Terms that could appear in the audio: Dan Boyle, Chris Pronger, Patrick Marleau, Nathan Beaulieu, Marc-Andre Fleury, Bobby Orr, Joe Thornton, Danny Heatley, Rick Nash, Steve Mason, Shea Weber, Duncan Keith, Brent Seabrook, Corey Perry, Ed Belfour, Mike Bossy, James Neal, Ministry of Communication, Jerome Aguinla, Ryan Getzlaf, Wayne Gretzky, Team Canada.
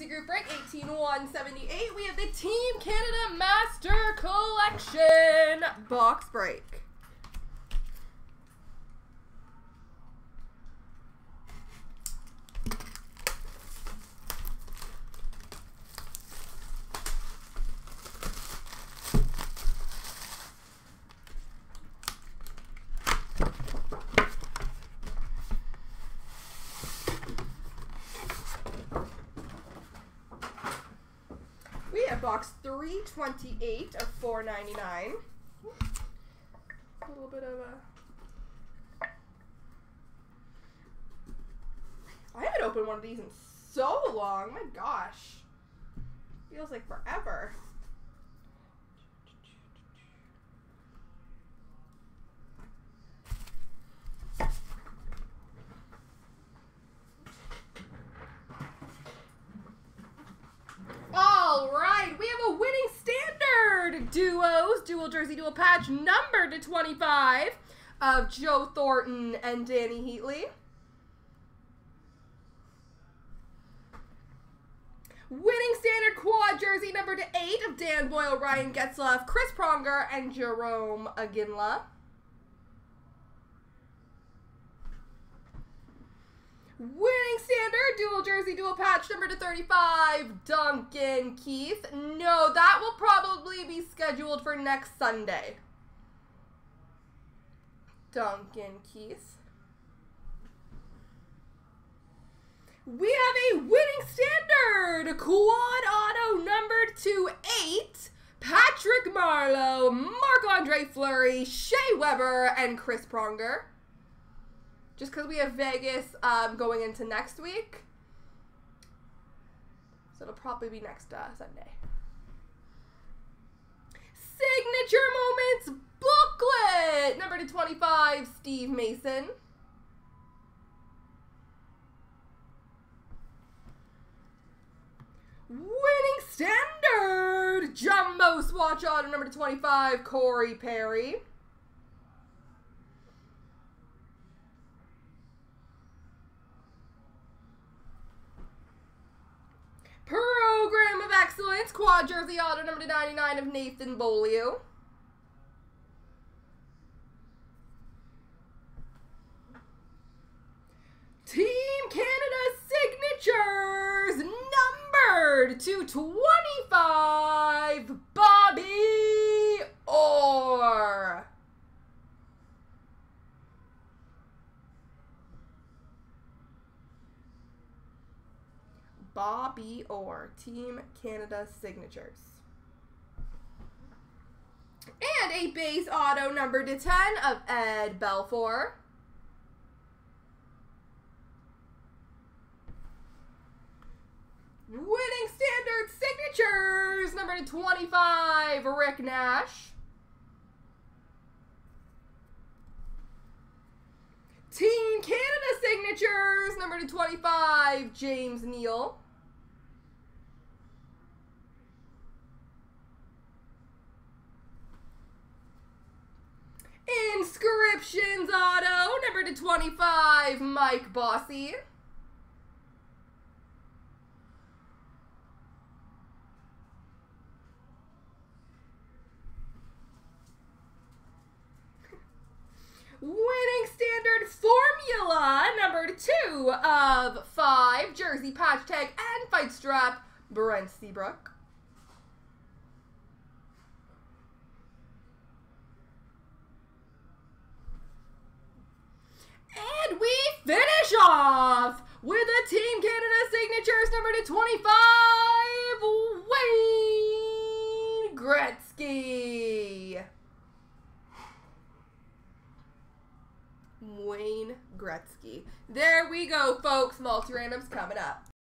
into group break, 18,178. We have the Team Canada Master Collection box break. Box 328 of 499. A little bit of a... I haven't opened one of these in so long. My gosh. Feels like forever. Duos, dual jersey, dual patch, numbered to 25 of Joe Thornton and Danny Heatley. Winning standard quad jersey, numbered to 8 of Dan Boyle, Ryan Getzlaf, Chris Pronger, and Jerome Aguinla. Winning standard, dual jersey, dual patch, number to 35, Duncan Keith. No, that will probably be scheduled for next Sunday. Duncan Keith. We have a winning standard, quad auto, numbered to 8, Patrick Marleau, Marc-Andre Fleury, Shea Weber, and Chris Pronger. Just because we have Vegas going into next week. So it'll probably be next Sunday. Signature Moments booklet! Number to 25, Steve Mason. Winning standard! Jumbo swatch auto, number to 25, Corey Perry. Program of Excellence, quad jersey auto, number 99 of Nathan Beaulieu. Team Canada signatures, numbered to 25, Bobby Orr. Bobby Orr, Team Canada signatures. And a base auto, number to 10 of Ed Belfour. Winning standard signatures, number to 25, Rick Nash. Team Canada signatures, number to 25, James Neal. Inscriptions auto, number to 25, Mike Bossy. Winning standard formula, number 2 of 5, jersey patch tag and fight strap, Brent Seabrook. And we finish off with the Team Canada signatures, number to 25, Wayne Gretzky. Wayne Gretzky. There we go, folks. Multi-randoms coming up.